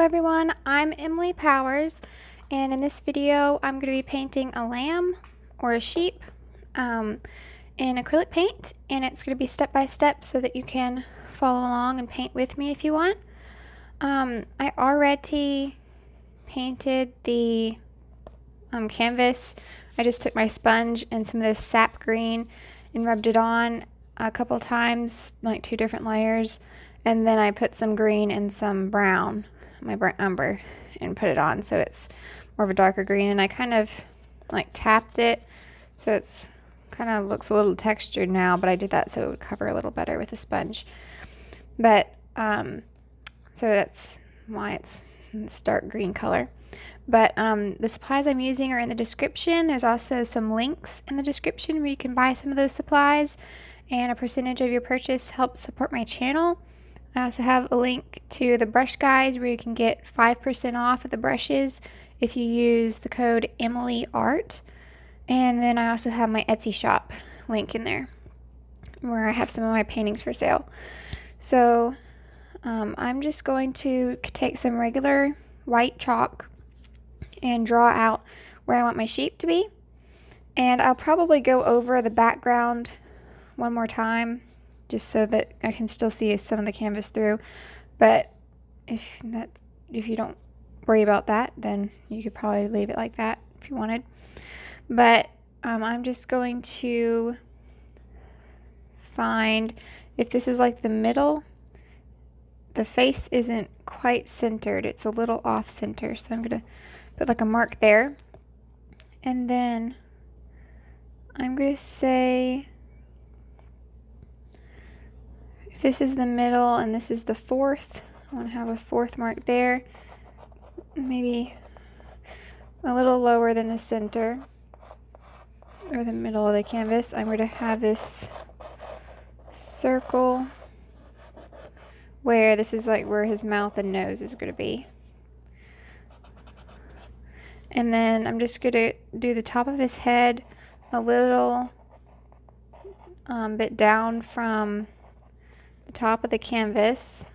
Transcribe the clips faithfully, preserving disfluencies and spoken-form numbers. Hello everyone, I'm Emily Powers, and in this video I'm going to be painting a lamb or a sheep um, in acrylic paint, and it's going to be step by step so that you can follow along and paint with me if you want. Um, I already painted the um, canvas. I just took my sponge and some of this sap green and rubbed it on a couple times, like two different layers, and then I put some green and some brown, my burnt umber, and put it on, so it's more of a darker green. And I kind of like tapped it so it's kind of looks a little textured now, but I did that so it would cover a little better with a sponge. But um so that's why it's this dark green color. But um the supplies I'm using are in the description. There's also some links in the description where you can buy some of those supplies, and a percentage of your purchase helps support my channel. I also have a link to the Brush Guys where you can get five percent off of the brushes if you use the code Emily Art. And then I also have my Etsy shop link in there where I have some of my paintings for sale. So um, I'm just going to take some regular white chalk and draw out where I want my sheep to be. And I'll probably go over the background one more time, just so that I can still see some of the canvas through. But if that, if you don't worry about that, then you could probably leave it like that if you wanted. But um, I'm just going to find, if this is like the middle, the face isn't quite centered. It's a little off center. So I'm gonna put like a mark there. And then I'm gonna say, this is the middle and this is the fourth. I want to have a fourth mark there, maybe a little lower than the center or the middle of the canvas. I'm going to have this circle where this is like where his mouth and nose is going to be. And then I'm just going to do the top of his head a little um, bit down from top of the canvas,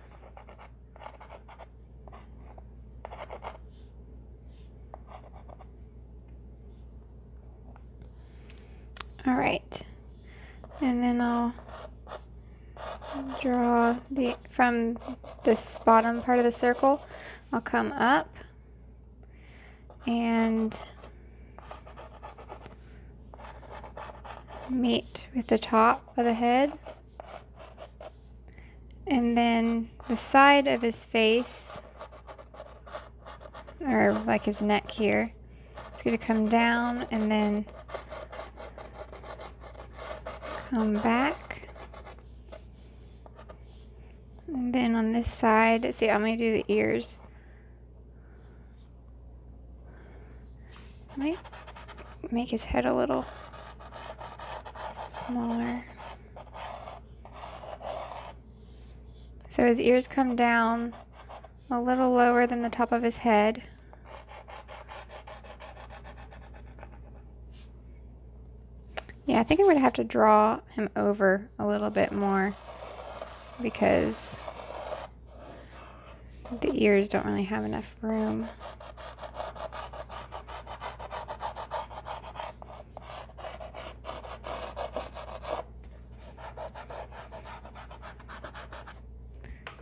all right, and then I'll draw the from this bottom part of the circle. I'll come up and meet with the top of the head. And then the side of his face, or like his neck here, it's going to come down and then come back. And then on this side, let's see, I'm going to do the ears. I might make his head a little smaller. So his ears come down a little lower than the top of his head. Yeah, I think I'm going to have to draw him over a little bit more because the ears don't really have enough room.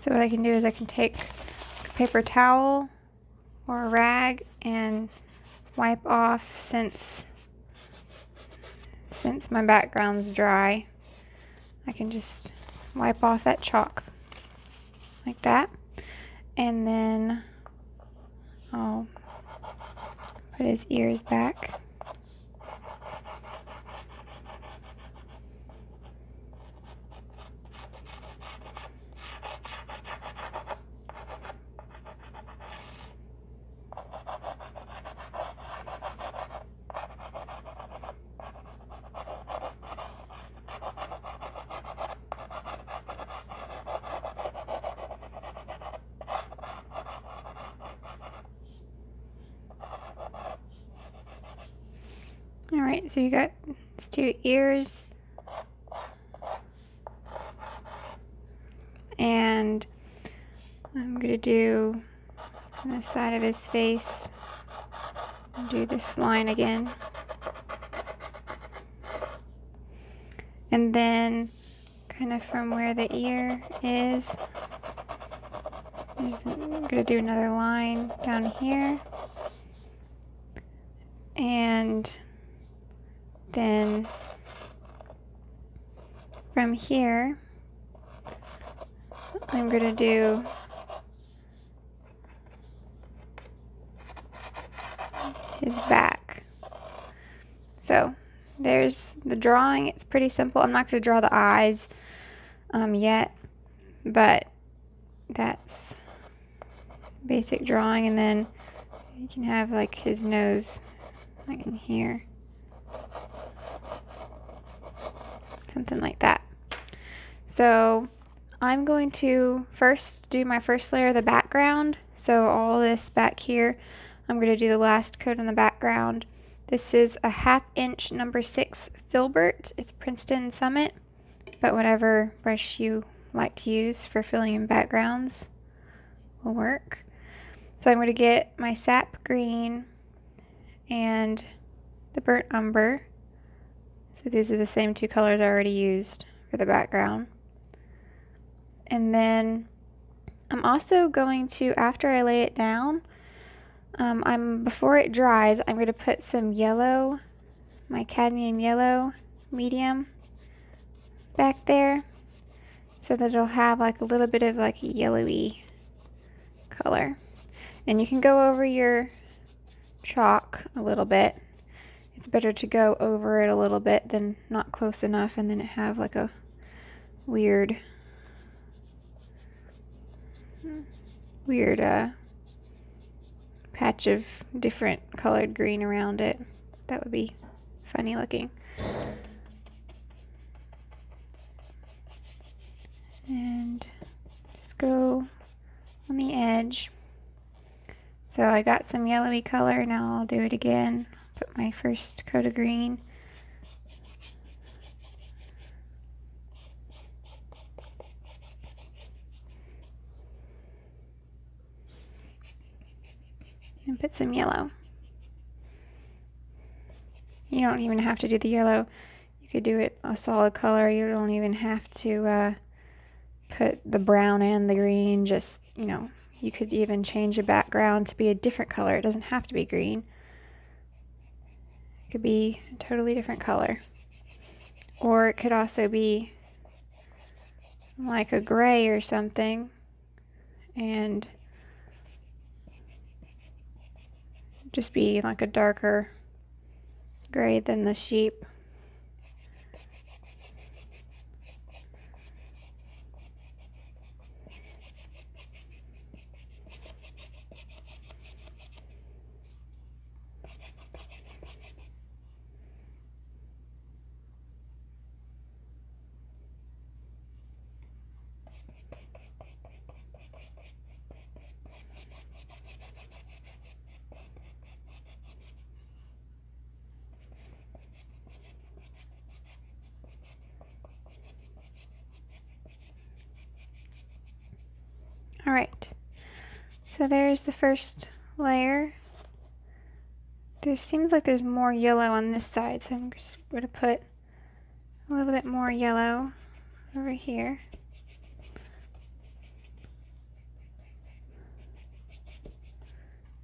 So what I can do is I can take a paper towel or a rag and wipe off, since since my background's dry, I can just wipe off that chalk like that. And then I'll put his ears back. Alright, so you got his two ears and I'm going to do on the side of his face and do this line again. And then kind of from where the ear is, I'm gonna do another line down here, and then from here I'm gonna do his back. So there's the drawing. It's pretty simple. I'm not gonna draw the eyes um, yet, but that's basic drawing. And then you can have like his nose like in here, something like that. So I'm going to first do my first layer of the background. So all this back here, I'm going to do the last coat on the background. This is a half inch number six filbert. It's Princeton Summit, but whatever brush you like to use for filling in backgrounds will work. So I'm going to get my sap green and the burnt umber. So these are the same two colors I already used for the background. And then I'm also going to, after I lay it down, um, I'm before it dries, I'm going to put some yellow, my cadmium yellow medium, back there, so that it'll have like a little bit of like a yellowy color. And you can go over your chalk a little bit. It's better to go over it a little bit than not close enough and then it have like a weird weird uh, patch of different colored green around it. That would be funny looking. And just go on the edge. So I got some yellowy color. Now I'll do it again. Put my first coat of green. And put some yellow. You don't even have to do the yellow. You could do it a solid color. You don't even have to uh, put the brown and the green. Just, you know, you could even change the background to be a different color. It doesn't have to be green. It could be a totally different color. Or it could also be like a gray or something. And just be like a darker gray than the sheep. Alright, so there's the first layer. There seems like there's more yellow on this side, so I'm just going to put a little bit more yellow over here.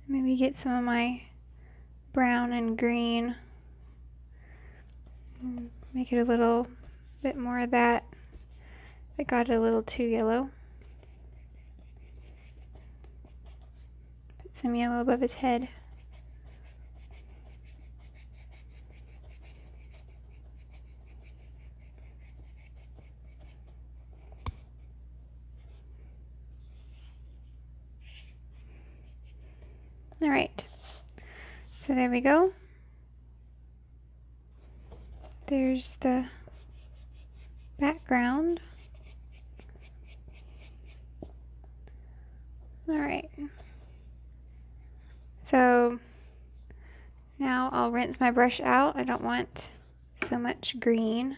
Maybe get some of my brown and green and make it a little bit more of that. I got it a little too yellow. Some yellow above his head. All right, so there we go. There's the background. All right. So now I'll rinse my brush out. I don't want so much green.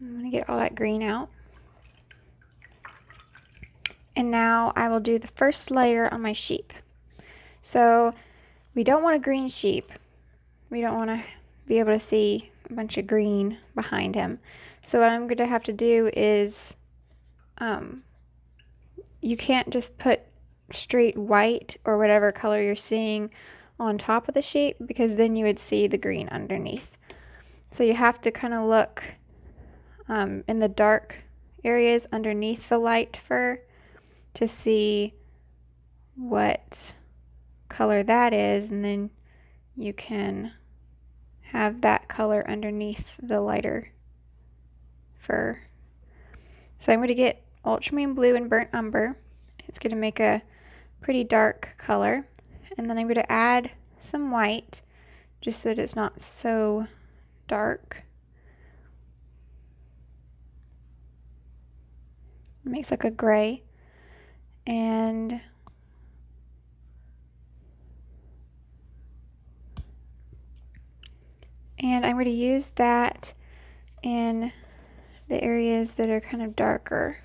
I'm going to get all that green out. And now I will do the first layer on my sheep. So we don't want a green sheep. We don't want to be able to see a bunch of green behind him. So what I'm going to have to do is, um, you can't just put straight white or whatever color you're seeing on top of the sheep, because then you would see the green underneath. So you have to kind of look um, in the dark areas underneath the light fur to see what color that is, and then you can have that color underneath the lighter fur. So I'm going to get ultramarine blue and burnt umber. It's going to make a pretty dark color, and then I'm going to add some white just so that it's not so dark. It makes like a gray, and and I'm going to use that in the areas that are kind of darker.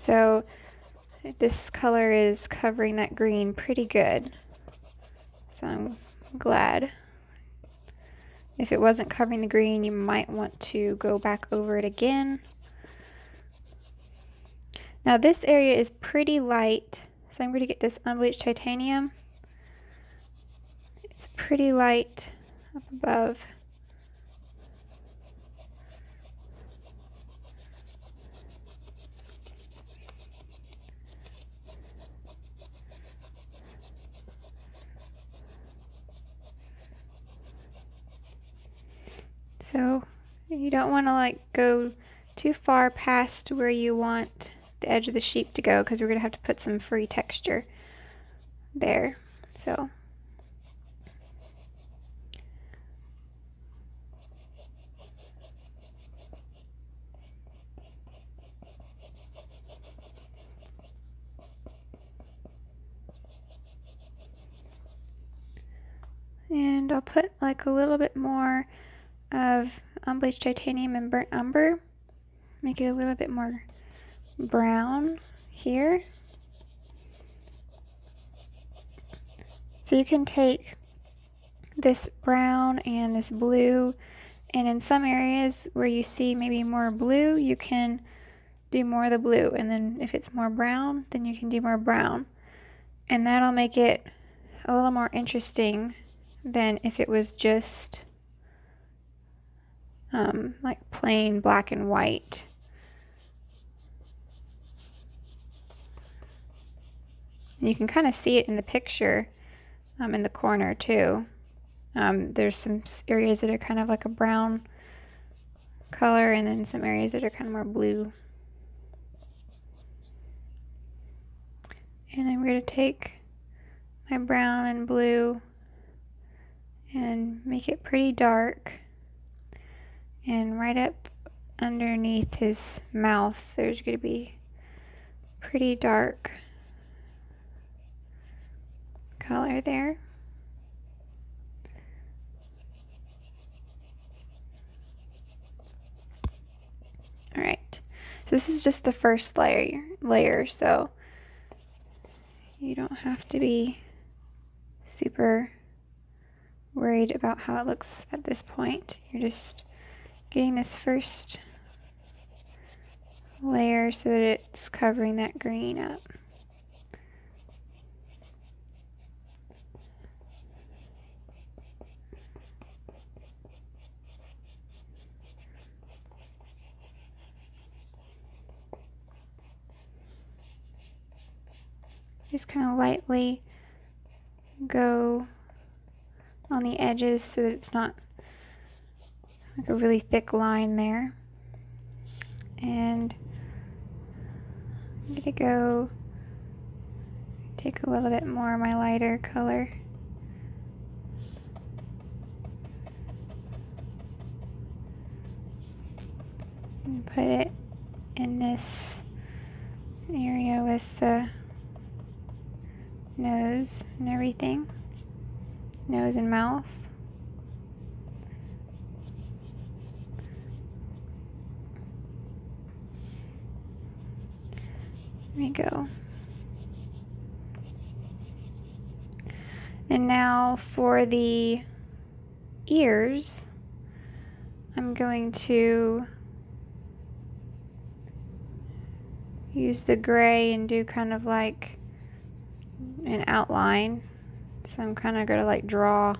So this color is covering that green pretty good, so I'm glad. If it wasn't covering the green, you might want to go back over it again. Now this area is pretty light, so I'm going to get this unbleached titanium. It's pretty light up above. So you don't want to like go too far past where you want the edge of the sheep to go, because we're going to have to put some free texture there. So and I'll put like a little bit more of unbleached titanium and burnt umber, make it a little bit more brown here. So you can take this brown and this blue, and in some areas where you see maybe more blue, you can do more of the blue, and then if it's more brown, then you can do more brown, and that'll make it a little more interesting than if it was just Um, like plain black and white. And you can kind of see it in the picture um, in the corner too. Um, there's some areas that are kind of like a brown color, and then some areas that are kind of more blue. And I'm going to take my brown and blue and make it pretty dark. And right up underneath his mouth, there's going to be pretty dark color there. All right, so this is just the first layer, layer, so you don't have to be super worried about how it looks at this point. You're just getting this first layer so that it's covering that green up. Just kind of lightly go on the edges so that it's not like a really thick line there. And I'm gonna go take a little bit more of my lighter color. And put it in this area with the nose and everything. Nose and mouth. There you go. And now for the ears, I'm going to use the gray and do kind of like an outline. So I'm kind of going to like draw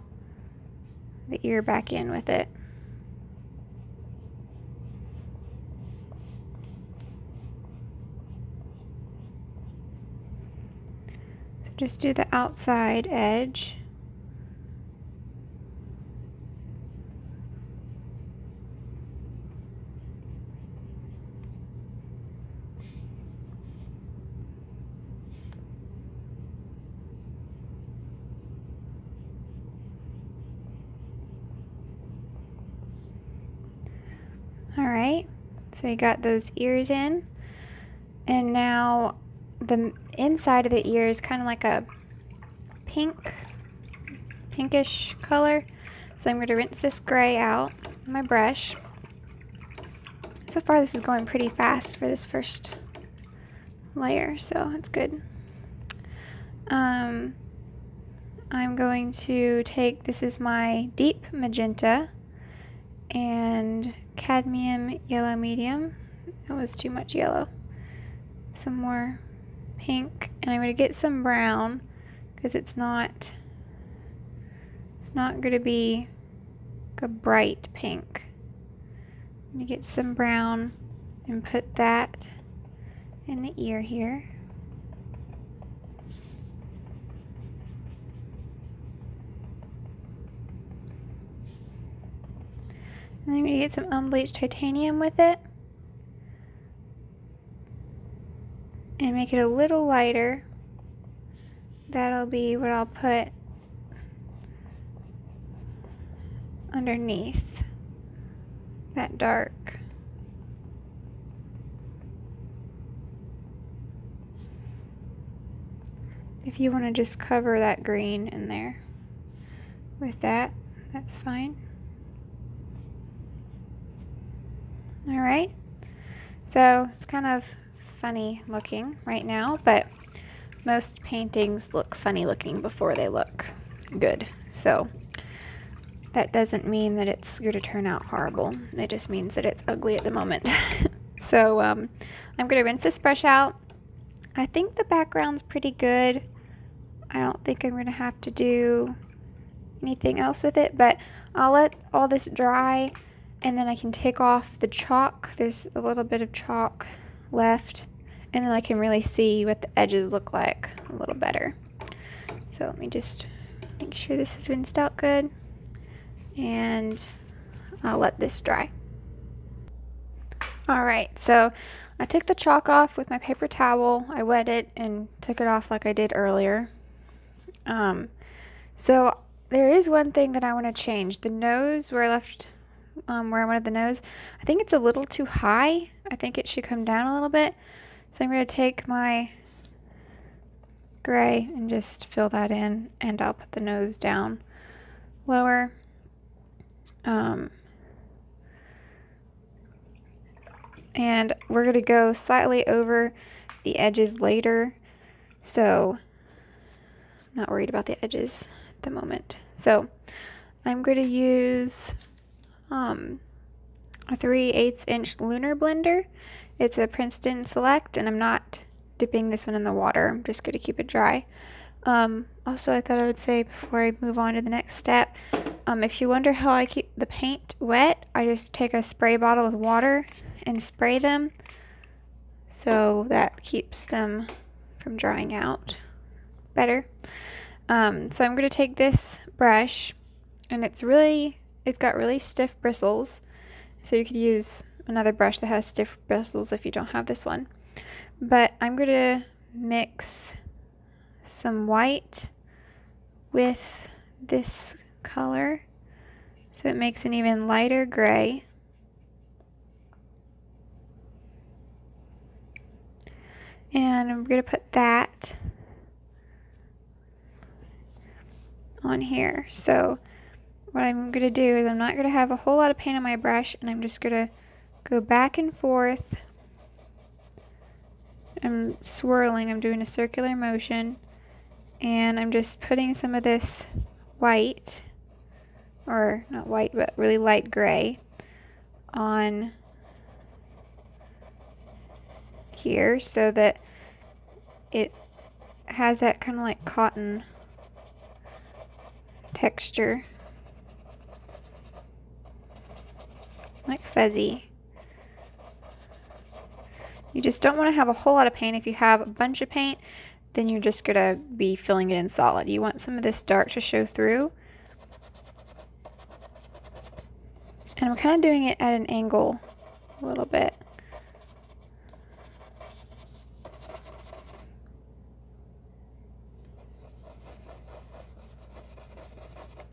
the ear back in with it. So just do the outside edge. Alright, so we got those ears in, and now the inside of the ear is kind of like a pink, pinkish color. So I'm going to rinse this gray out with my brush. So far this is going pretty fast for this first layer, so that's good. Um, I'm going to take, this is my deep magenta, and cadmium yellow medium. That was too much yellow. Some more pink, and I'm going to get some brown because it's not it's not going to be like a bright pink. I'm going to get some brown and put that in the ear here. And I'm going to get some unbleached titanium with it and make it a little lighter. That'll be what I'll put underneath that dark. If you want to just cover that green in there with that, that's fine. Alright, so it's kind of funny looking right now, but most paintings look funny looking before they look good. So that doesn't mean that it's going to turn out horrible. It just means that it's ugly at the moment. So um, I'm going to rinse this brush out. I think the background's pretty good. I don't think I'm going to have to do anything else with it, but I'll let all this dry. And then I can take off the chalk. There's a little bit of chalk left. And then I can really see what the edges look like a little better. So let me just make sure this is rinsed out good. And I'll let this dry. Alright, so I took the chalk off with my paper towel. I wet it and took it off like I did earlier. Um, so there is one thing that I want to change. The nose where I left... Um, where I wanted the nose. I think it's a little too high. I think it should come down a little bit. So I'm going to take my gray and just fill that in, and I'll put the nose down lower. Um, and we're going to go slightly over the edges later. So I'm not worried about the edges at the moment. So I'm going to use... Um, a three eighths inch lunar blender. It's a Princeton Select, and I'm not dipping this one in the water. I'm just going to keep it dry. Um, also, I thought I would say before I move on to the next step, um, if you wonder how I keep the paint wet, I just take a spray bottle with water and spray them. So that keeps them from drying out better. Um, so I'm going to take this brush, and it's really... It's got really stiff bristles, so you could use another brush that has stiff bristles if you don't have this one. But I'm going to mix some white with this color, so it makes an even lighter gray. And I'm going to put that on here. So what I'm going to do is I'm not going to have a whole lot of paint on my brush, and I'm just going to go back and forth I'm swirling, I'm doing a circular motion, and I'm just putting some of this white, or not white, but really light gray on here so that it has that kind of like cotton texture, like fuzzy. You just don't want to have a whole lot of paint. If you have a bunch of paint, then you're just gonna be filling it in solid. You want some of this dark to show through. And I'm kind of doing it at an angle a little bit.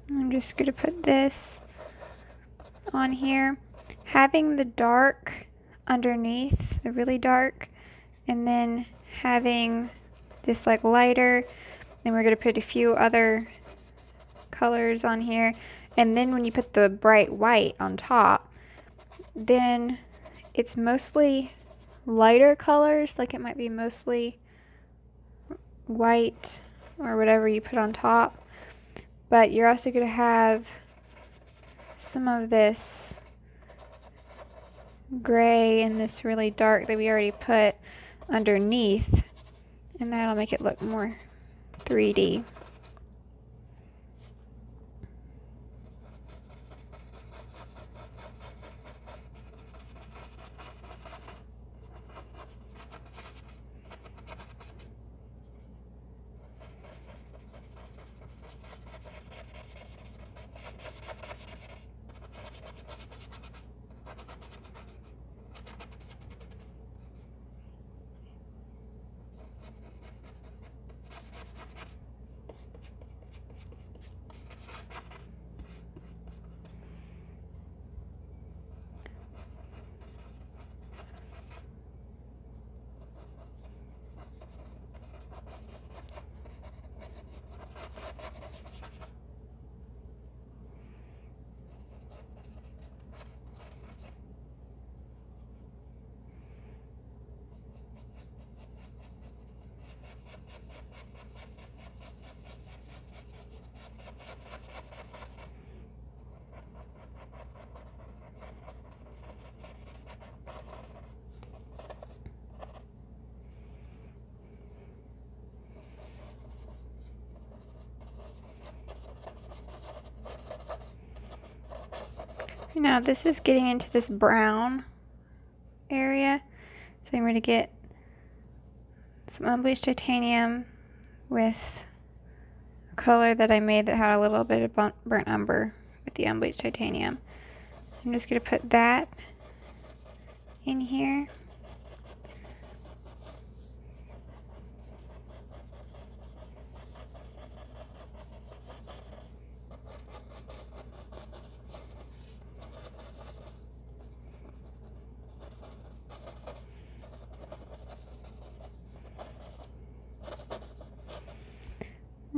I'm just going to put this on here, having the dark underneath, the really dark, and then having this like lighter. Then we're going to put a few other colors on here, and then when you put the bright white on top, then it's mostly lighter colors, like it might be mostly white or whatever you put on top. But you're also going to have some of this gray and this really dark that we already put underneath, and that'll make it look more three D. Now this is getting into this brown area, so I'm going to get some unbleached titanium with a color that I made that had a little bit of burnt umber with the unbleached titanium. I'm just going to put that in here.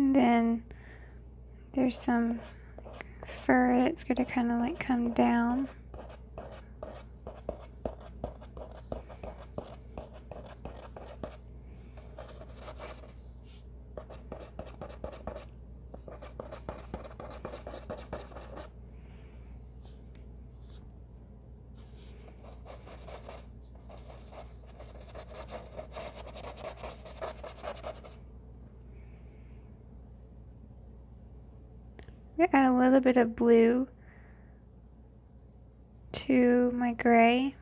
Then there's some fur that's going to kind of like come down. Add a little bit of blue to my gray.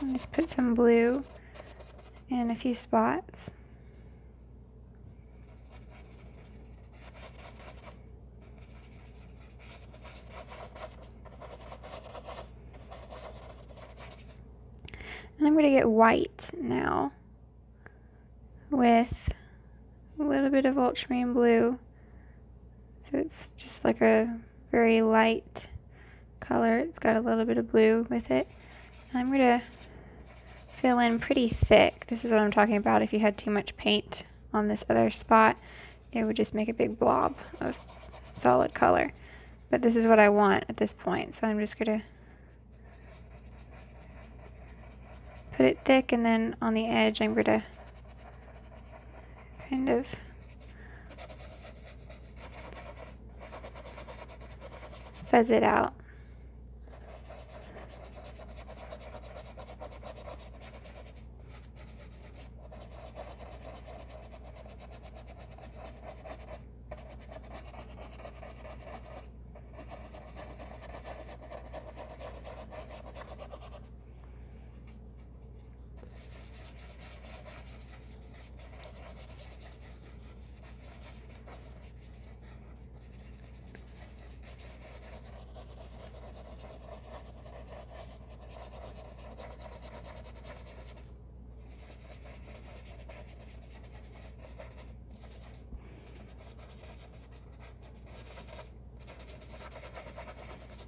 And just put some blue in a few spots. I'm going to get white now with a little bit of ultramarine blue, so it's just like a very light color. It's got a little bit of blue with it. I'm going to fill in pretty thick. This is what I'm talking about. If you had too much paint on this other spot, it would just make a big blob of solid color. But this is what I want at this point, so I'm just going to put it thick, and then on the edge I'm going to kind of fuzz it out.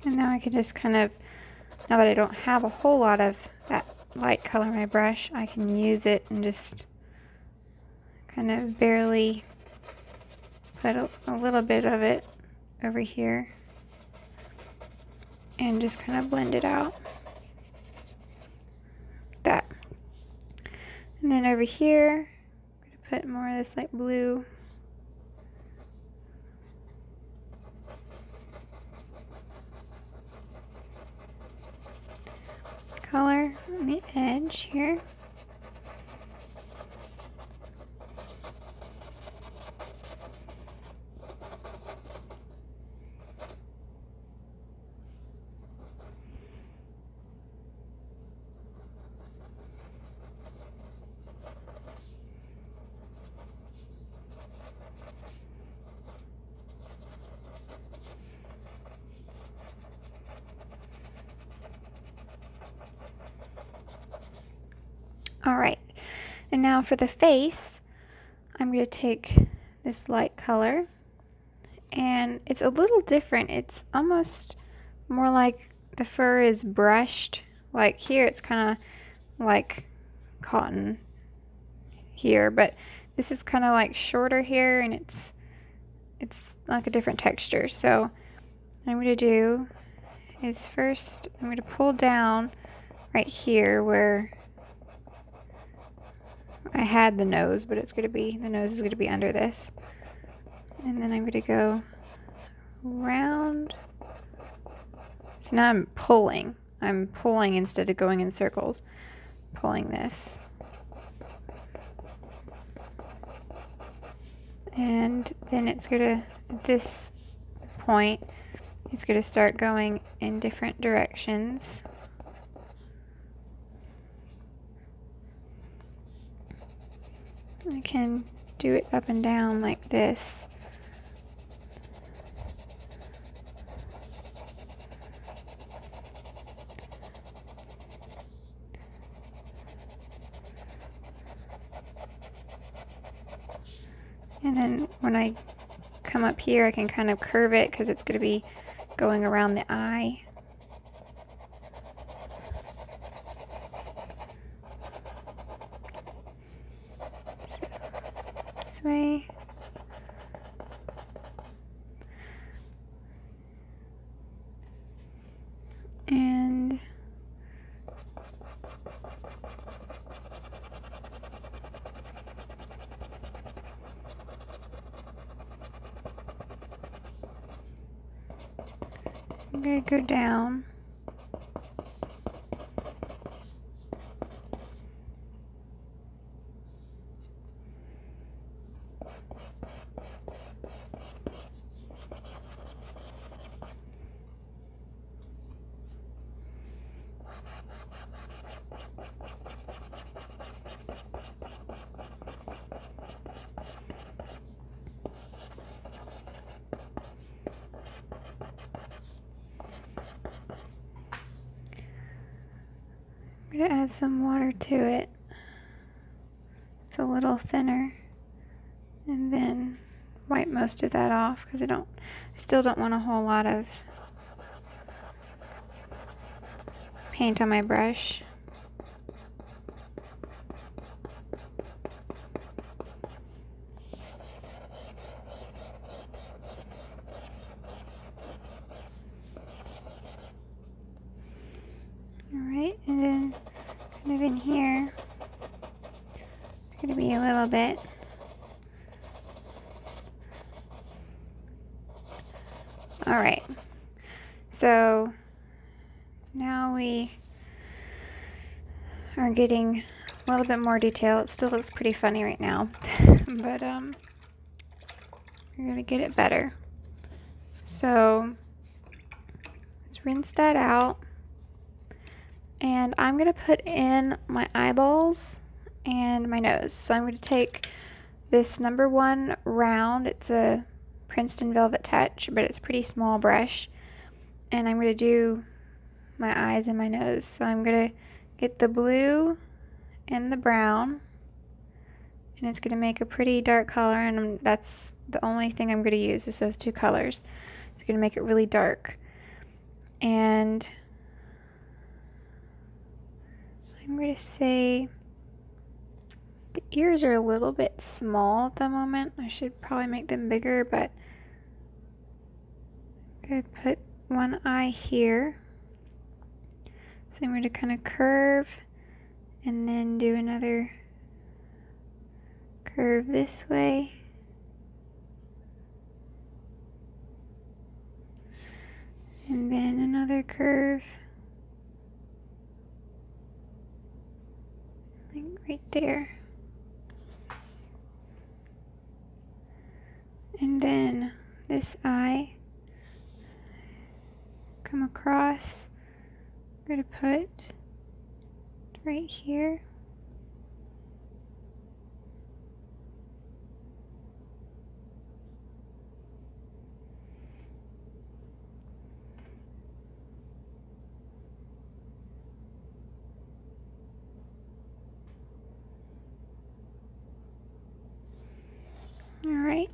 And now I can just kind of, now that I don't have a whole lot of that light color in my brush, I can use it and just kind of barely put a, a little bit of it over here and just kind of blend it out. Like that. And then over here, I'm going to put more of this light blue. Color on the edge here. Alright, and now for the face, I'm going to take this light color, and it's a little different. It's almost more like the fur is brushed. Like here, it's kind of like cotton here, but this is kind of like shorter here, and it's, it's like a different texture. So what I'm going to do is first, I'm going to pull down right here where I had the nose, but it's going to be, the nose is going to be under this. And then I'm going to go round. So now I'm pulling. I'm pulling instead of going in circles. Pulling this. And then it's going to, at this point, it's going to start going in different directions. I can do it up and down like this. And then when I come up here, I can kind of curve it because it's going to be going around the eye. Way. And I'm going to go down. I'm going to add some water to it. It's a little thinner. And then wipe most of that off because I don't, I still don't want a whole lot of paint on my brush. even here. It's going to be a little bit. Alright, so now we are getting a little bit more detail. It still looks pretty funny right now, but um, we're going to get it better. So let's rinse that out. And I'm going to put in my eyeballs and my nose. So I'm going to take this number one round. It's a Princeton Velvet Touch, but it's a pretty small brush, and I'm going to do my eyes and my nose. So I'm going to get the blue and the brown, and it's going to make a pretty dark color, and I'm, that's the only thing I'm going to use is those two colors. It's going to make it really dark, and I'm going to say the ears are a little bit small at the moment. I should probably make them bigger, but I'm going to put one eye here. So I'm going to kind of curve and then do another curve this way. And then another curve. I think right there. And then this eye, come across, I'm going to put right here. All right.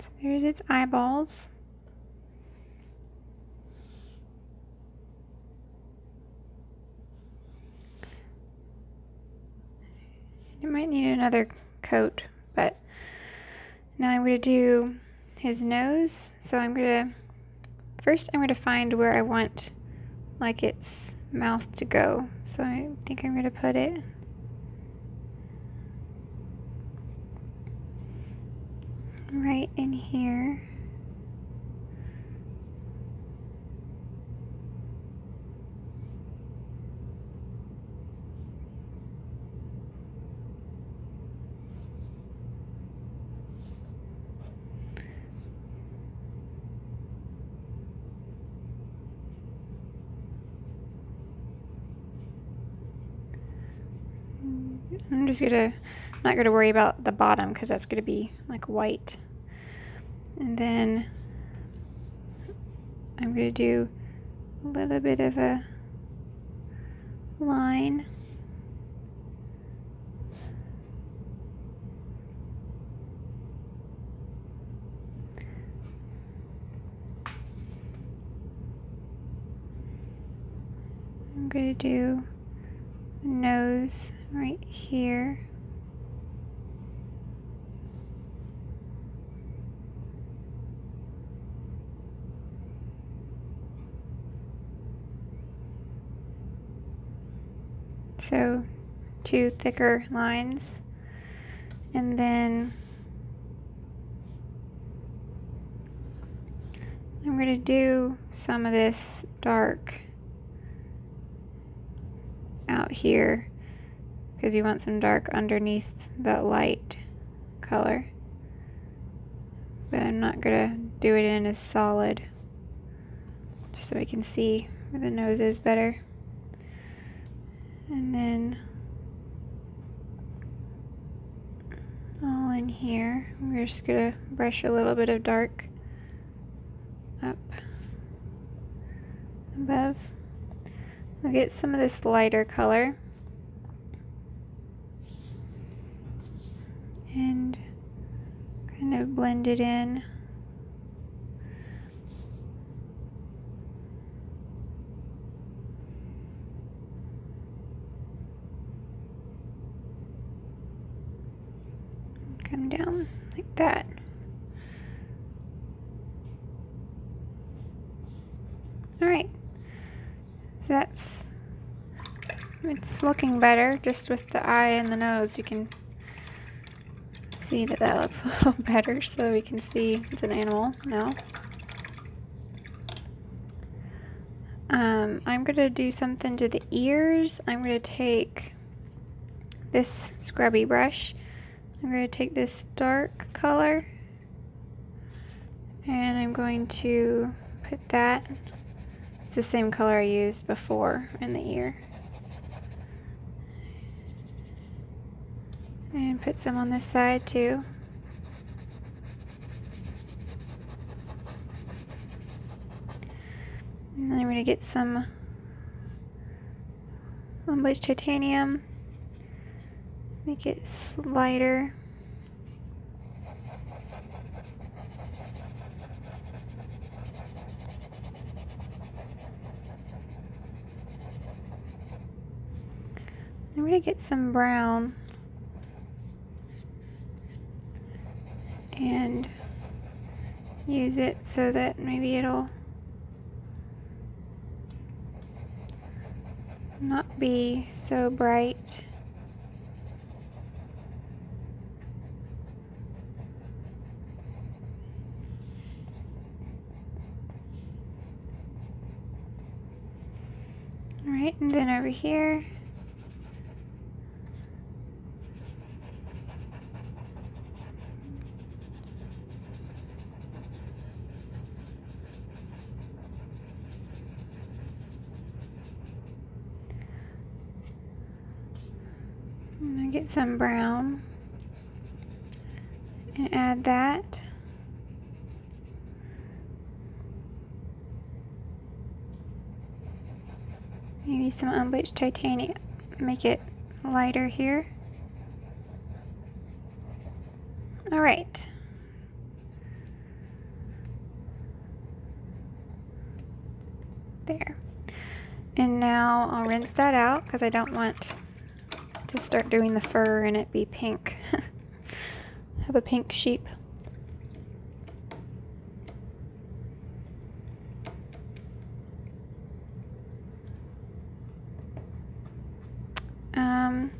So there's its eyeballs. It might need another coat, but now I'm going to do his nose. So I'm going to, first I'm going to find where I want like its mouth to go. So I think I'm going to put it right in here. I'm just gonna not gonna worry about the bottom because that's gonna be like white. And then I'm going to do a little bit of a line. I'm going to do the nose right here. So two thicker lines, and then I'm going to do some of this dark out here because you want some dark underneath the light color, but I'm not going to do it in as solid just so I can see where the nose is better. And then all in here, we're just going to brush a little bit of dark up above. We'll get some of this lighter color. And kind of blend it in. Come down like that. All right, So that's, it's looking better, just with the eye and the nose you can see that that looks a little better, so we can see it's an animal now. Um, I'm going to do something to the ears. I'm going to take this scrubby brush. I'm going to take this dark color and I'm going to put that. It's the same color I used before in the ear. And put some on this side too. And then I'm going to get some unbleached titanium, make it lighter. I'm going to get some brown and use it so that maybe it'll not be so bright. All right, and then over here, I'm going to get some brown and add that. Maybe some unbleached titanium, make it lighter here. Alright. There. And now I'll rinse that out because I don't want to start doing the fur and it be pink. Have a pink sheep. Um,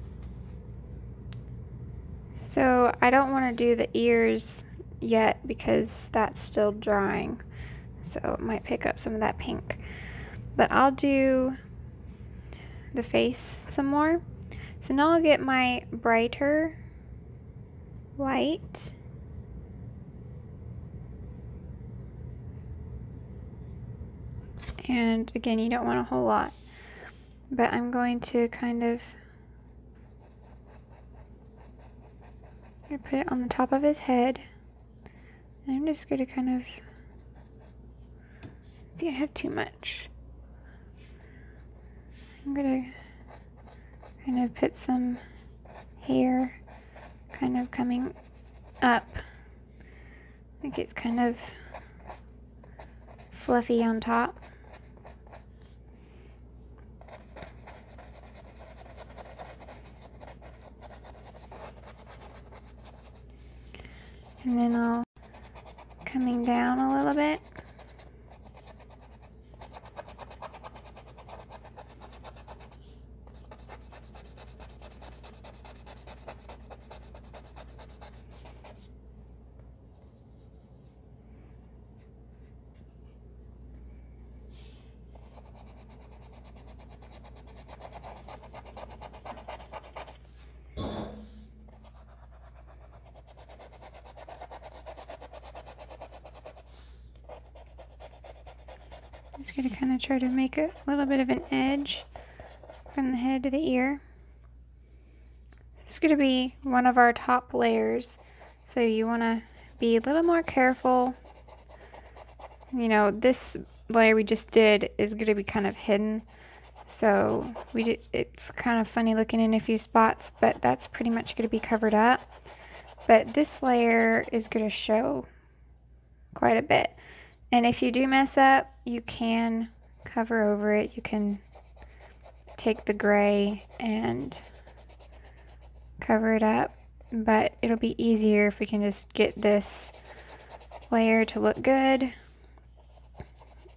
so I don't want to do the ears yet because that's still drying, so it might pick up some of that pink, but I'll do the face some more. So now I'll get my brighter white. And again, you don't want a whole lot. But I'm going to kind of put it on the top of his head. And I'm just going to kind of... See, I have too much. I'm going to... I'm going to put some hair kind of coming up. I think it's kind of fluffy on top. And then I'll coming down a little bit. I'm just going to kind of try to make a little bit of an edge from the head to the ear. This is going to be one of our top layers, so you want to be a little more careful. You know, this layer we just did is going to be kind of hidden, so we did, it's kind of funny looking in a few spots, but that's pretty much going to be covered up. But this layer is going to show quite a bit. And if you do mess up, you can cover over it. You can take the gray and cover it up, but it'll be easier if we can just get this layer to look good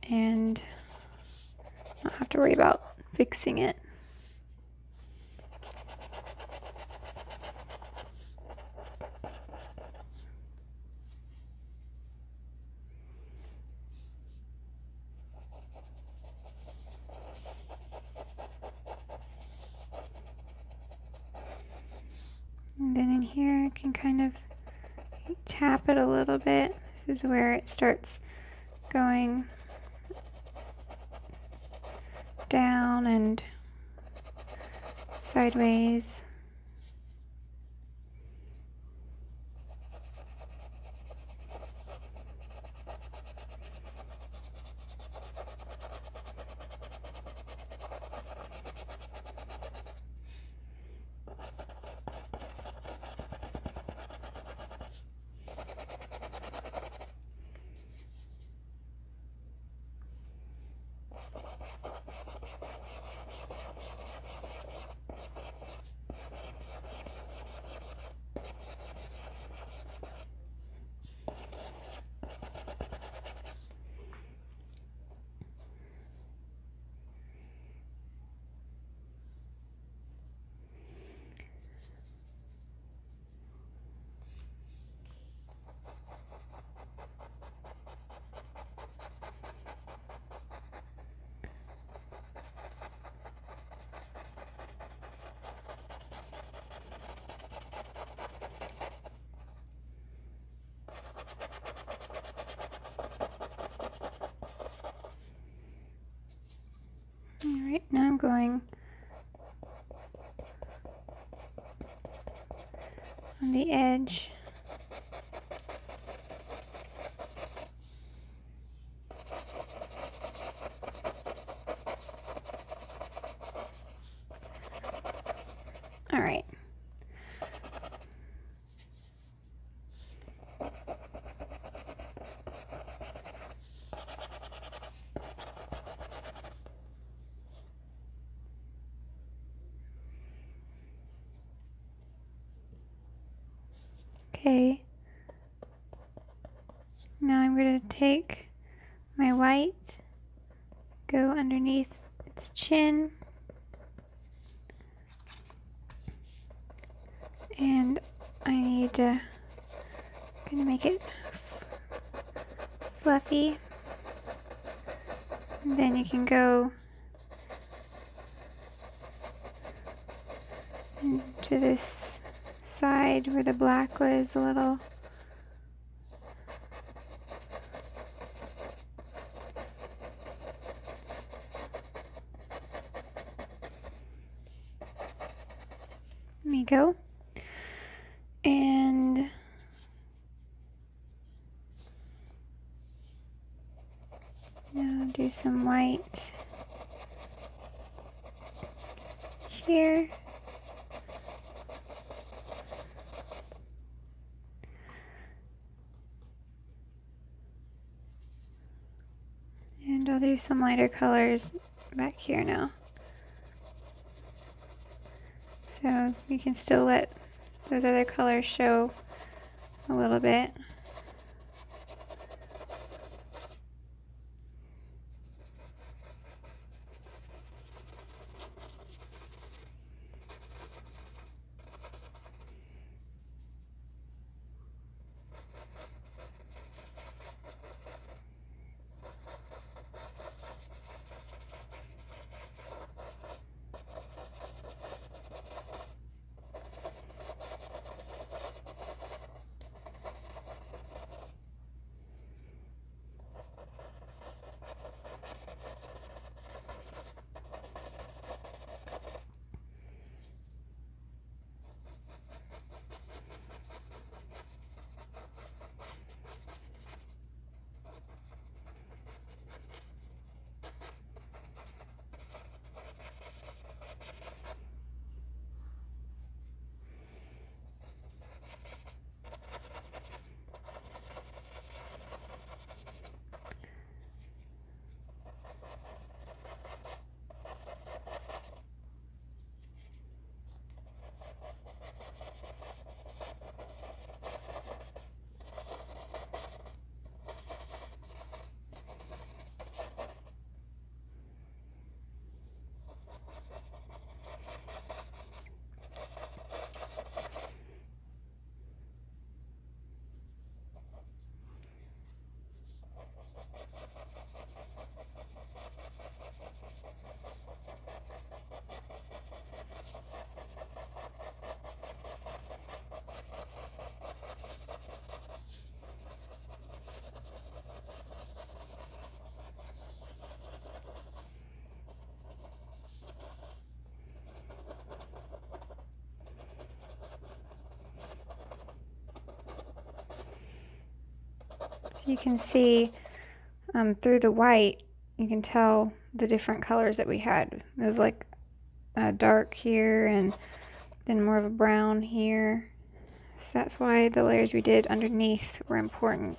and Don't have to worry about fixing it. And then in here I can kind of tap it a little bit. This is where it starts going down and sideways. Now I'm going on the edge. All right. Okay, now I'm going to take my white, go underneath its chin, and I need to, I'm going to make it fluffy, and then you can go into this side where the black was a little. There you go. And now do some white here. I'll do some lighter colors back here now. So you can still let those other colors show a little bit. you can see um, through the white, you can tell the different colors that we had. It was like a dark here and then more of a brown here. So that's why the layers we did underneath were important.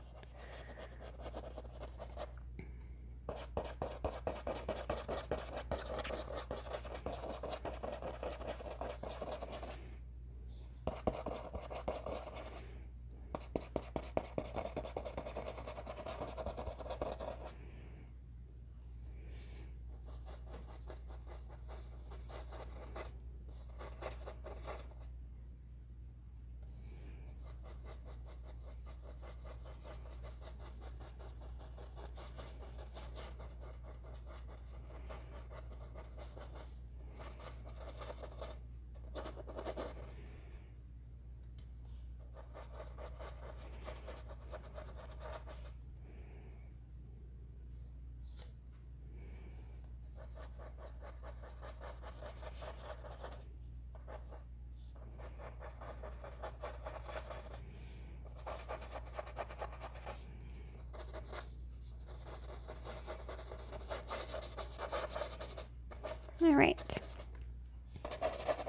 All right. I'm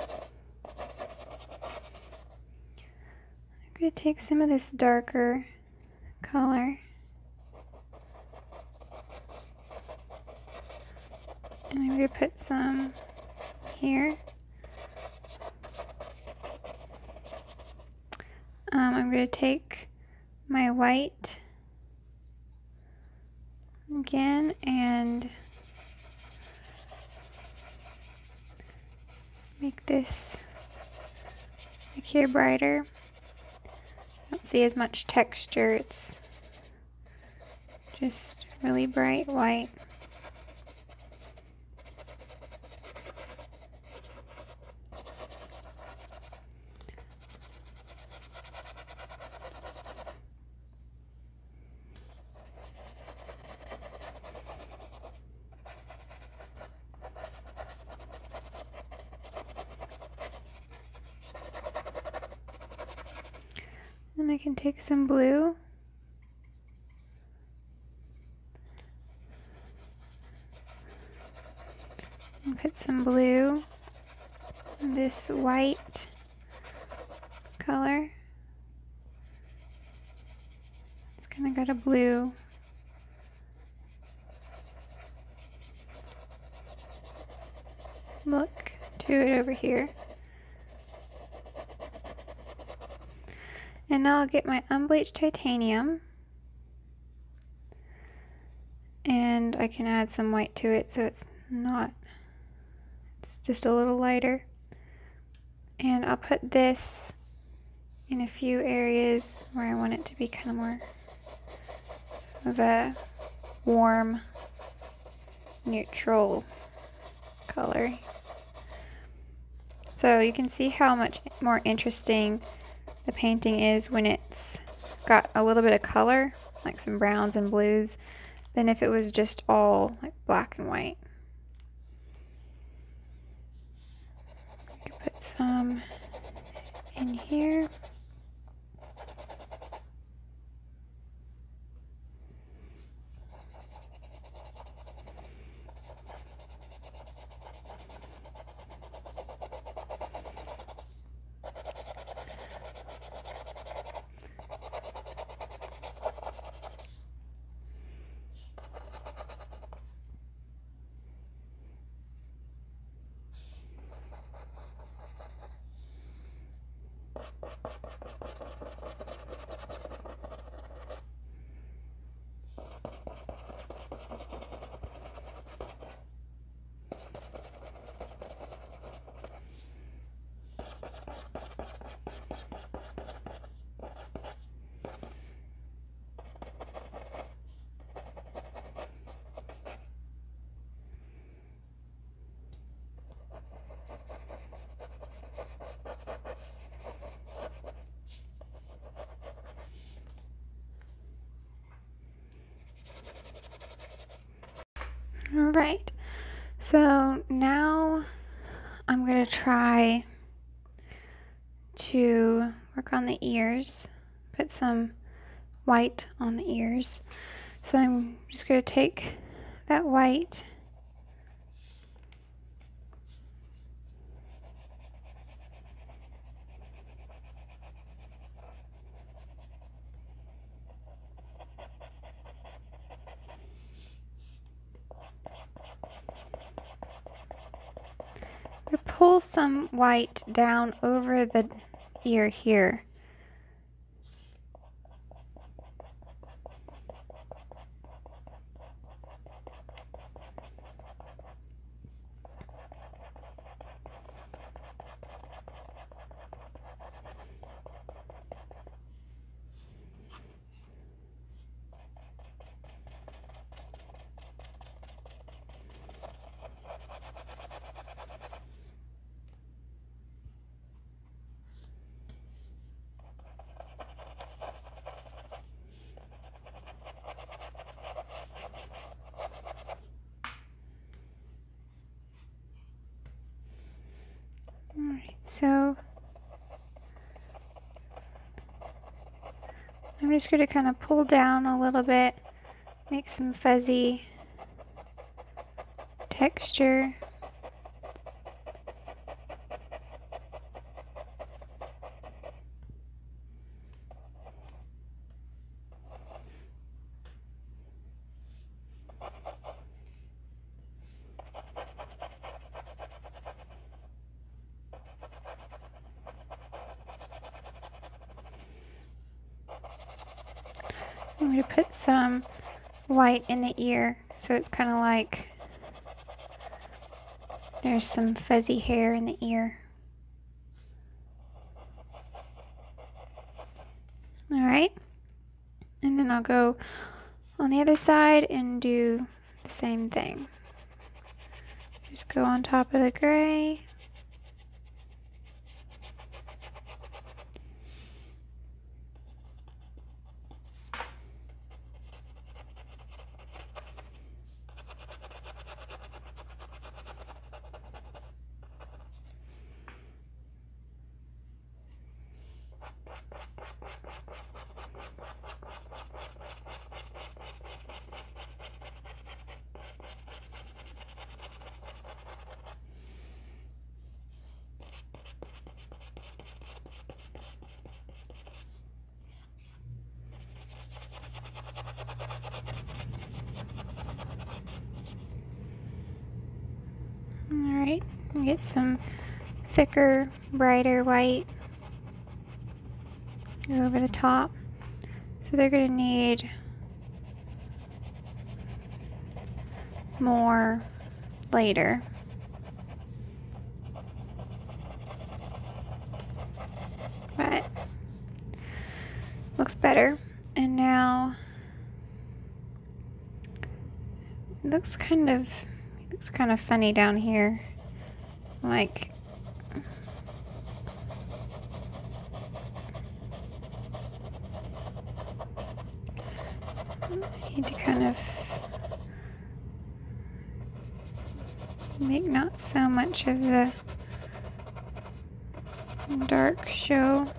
going to take some of this darker color and I'm going to put some here. Um, I'm going to take my white again and make this like here brighter. I don't see as much texture, it's just really bright white. And I can take some blue and put some blue in this white color. It's kind of got a blue look to it over here. And now I'll get my unbleached titanium and I can add some white to it so it's not, it's just a little lighter. And I'll put this in a few areas where I want it to be kind of more of a warm, neutral color. So you can see how much more interesting the painting is when it's got a little bit of color, like some browns and blues, than if it was just all like black and white. You can put some in here. Alright, so now I'm going to try to work on the ears, put some white on the ears. So I'm just going to take that white pull some white down over the ear here. So I'm just going to kind of pull down a little bit, make some fuzzy texture. I'm going to put some white in the ear, so it's kind of like there's some fuzzy hair in the ear. Alright, and then I'll go on the other side and do the same thing. Just go on top of the gray. Alright, get some thicker, brighter white over the top. So they're going to need more later. But looks better. And now it looks kind of It's kind of funny down here, like I need to kind of make not so much of the dark show.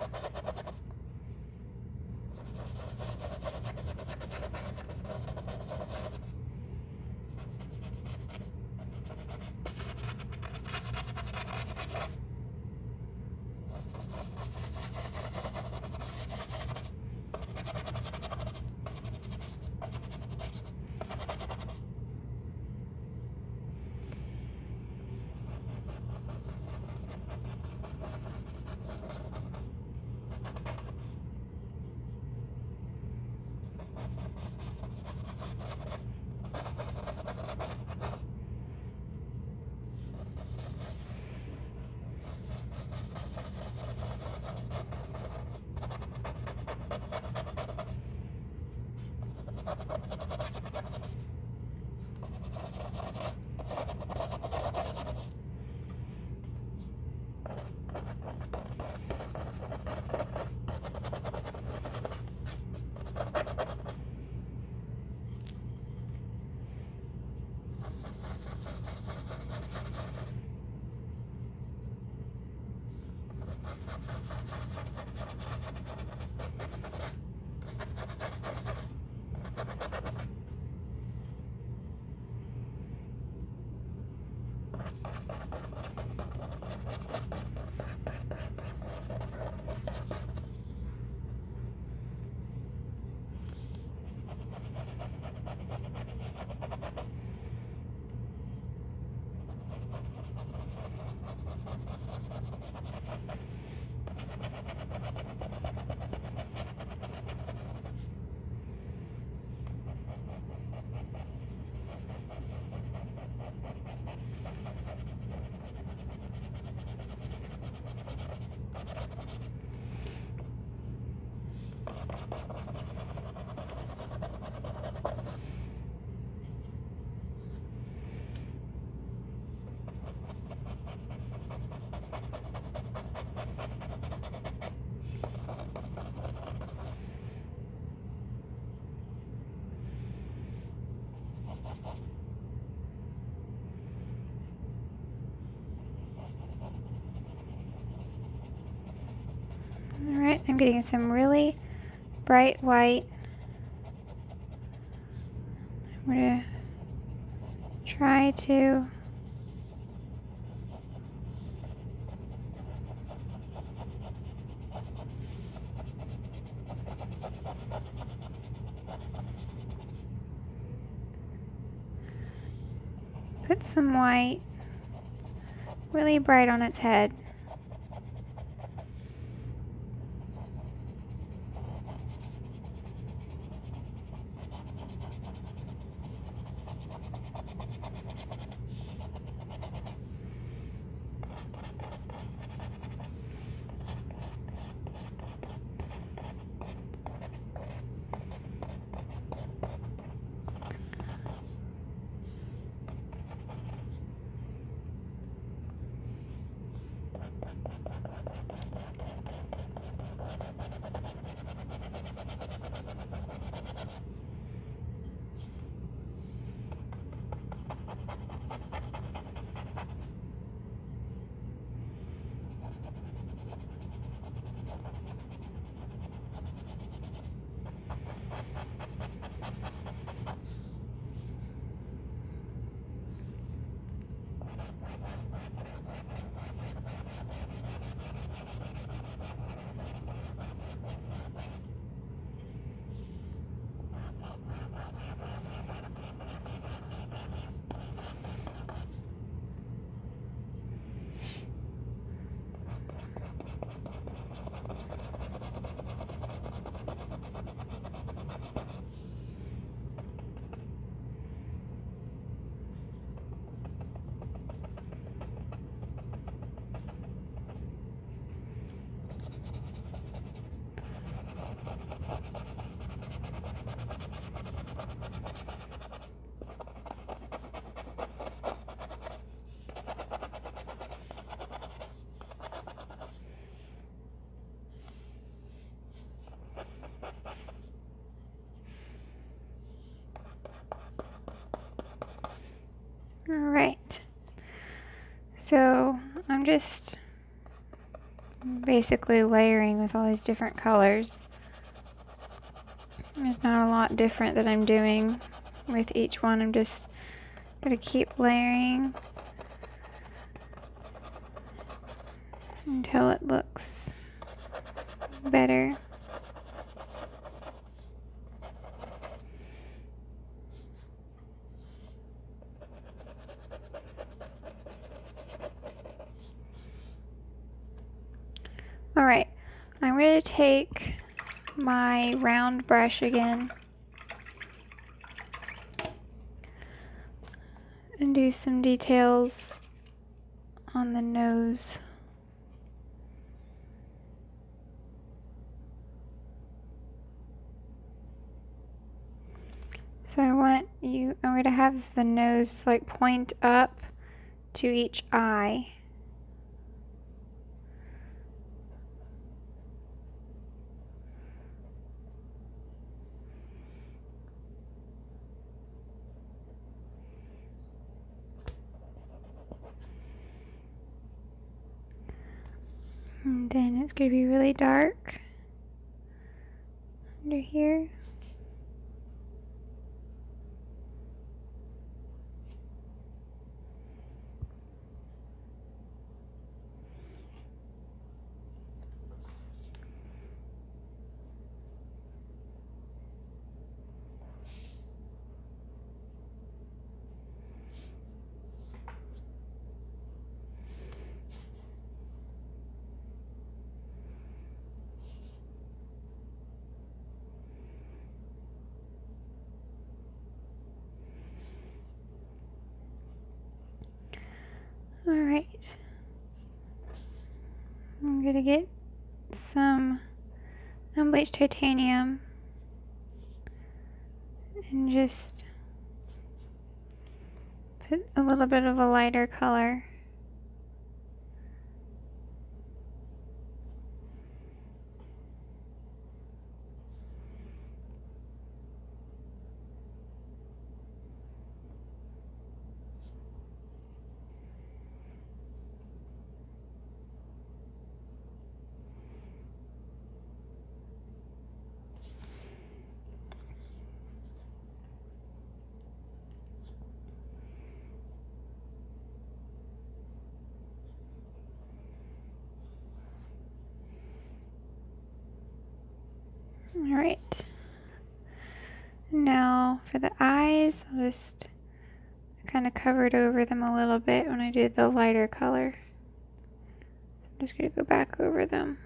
it. I'm getting some really bright white. I'm going to try to put some white really bright on its head. Alright, so I'm just basically layering with all these different colors. There's not a lot different that I'm doing with each one. I'm just going to keep layering until it looks better. Alright, I'm going to take my round brush again and do some details on the nose. So I want you, I'm going to have the nose like point up to each eye. And then it's going to be really dark under here. Alright, I'm going to get some unbleached titanium and just put a little bit of a lighter color. All right. Now for the eyes, I'll just kind of covered over them a little bit when I did the lighter color. So I'm just going to go back over them.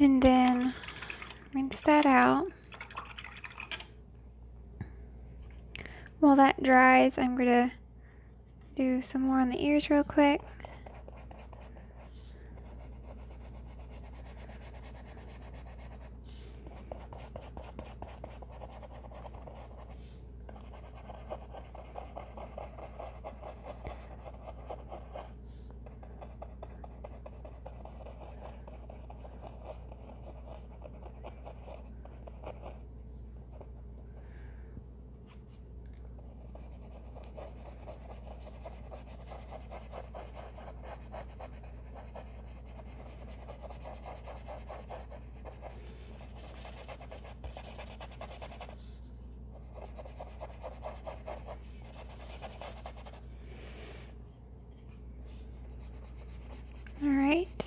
And then rinse that out. While that dries, I'm gonna do some more on the ears real quick. All right.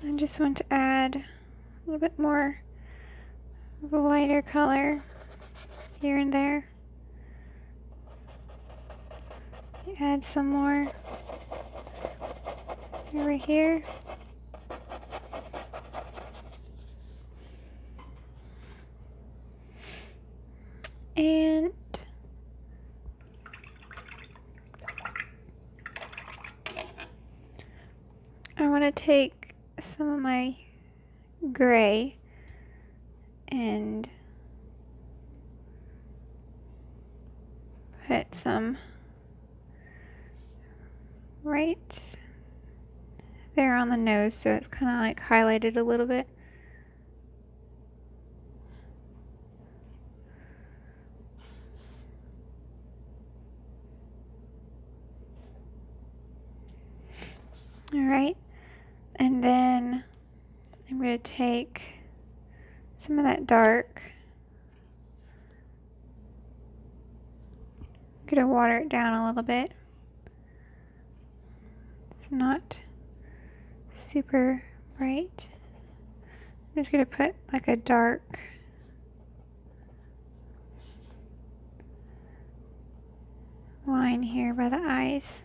I just want to add a little bit more of a lighter color here and there. Add some more over here. And I want to take some of my gray and put some right there on the nose, so it's kind of like highlighted a little bit. All right, and then I'm going to take some of that dark. I'm going to water it down a little bit. It's not super bright. I'm just going to put like a dark line here by the eyes.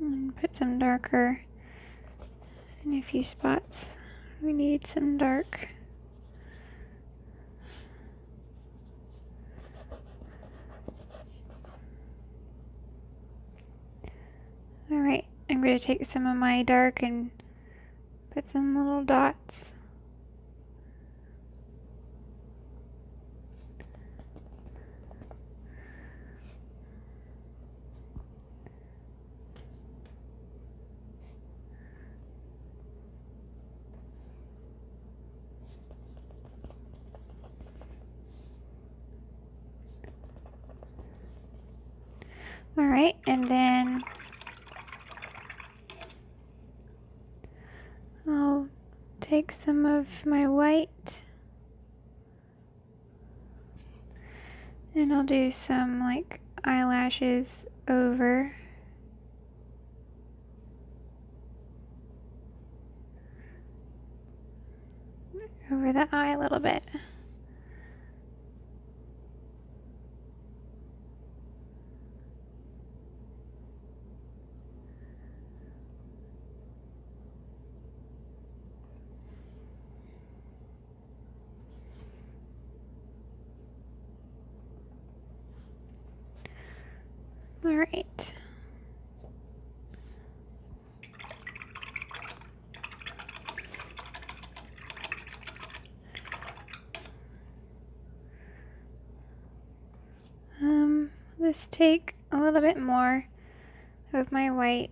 And put some darker in a few spots. We need some dark. Alright, I'm going to take some of my dark and put some little dots. Alright, and then I'll take some of my white And I'll do some like eyelashes over. Over the eye a little bit. All right. Um, let's take a little bit more of my white.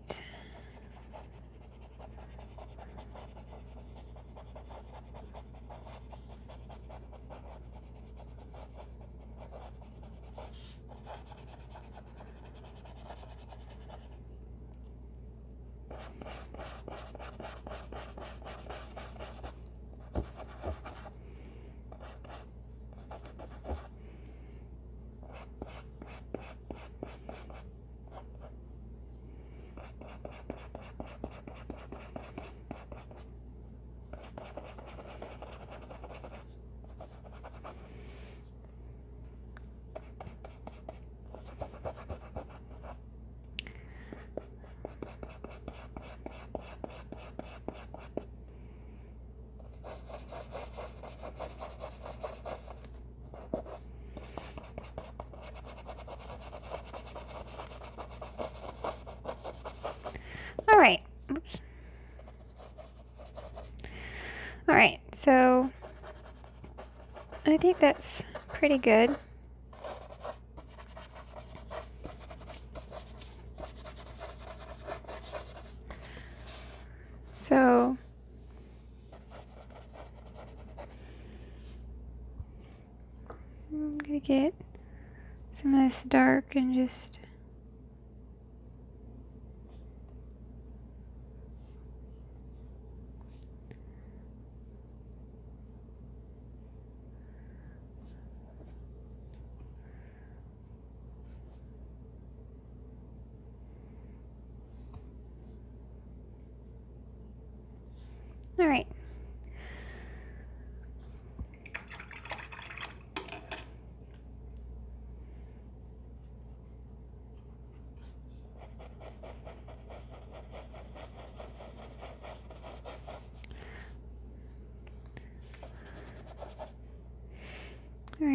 Alright, so I think that's pretty good. So I'm gonna get some of this dark and just Alright,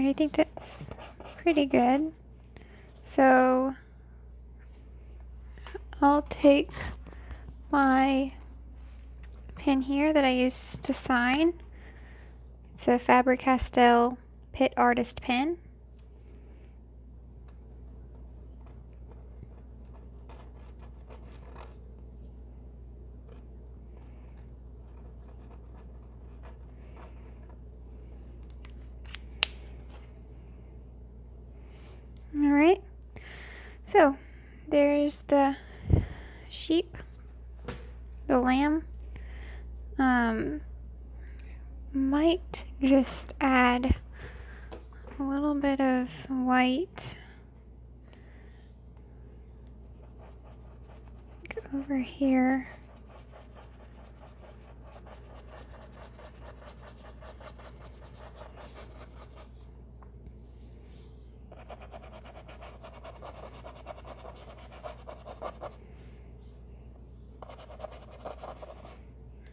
I think that's pretty good. So I'll take my pen here that I used to sign. It's a Faber-Castell Pitt Artist pen. So there's the sheep, the lamb. Um, might just add a little bit of white over here.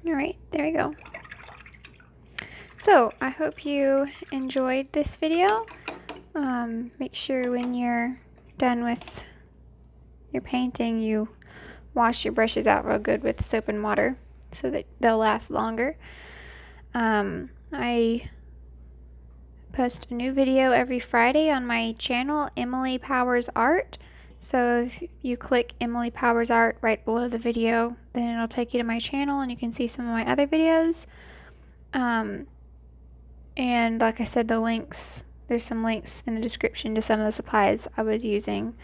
Alright, there we go. So, I hope you enjoyed this video. Um, make sure when you're done with your painting, you wash your brushes out real good with soap and water so that they'll last longer. Um, I post a new video every Friday on my channel, Emily Powers Art. So if you click Emily Powers Art right below the video, then it'll take you to my channel and you can see some of my other videos. Um, and like I said, the links, there's some links in the description to some of the supplies I was using.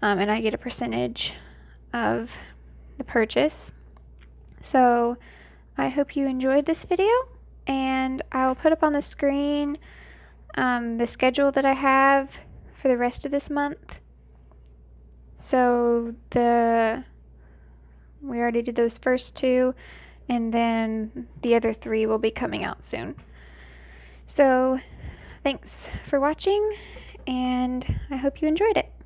Um, and I get a percentage of the purchase. So I hope you enjoyed this video, and I'll put up on the screen um, the schedule that I have. for the rest of this month. So the we already did those first two, and then the other three will be coming out soon. So thanks for watching, and I hope you enjoyed it.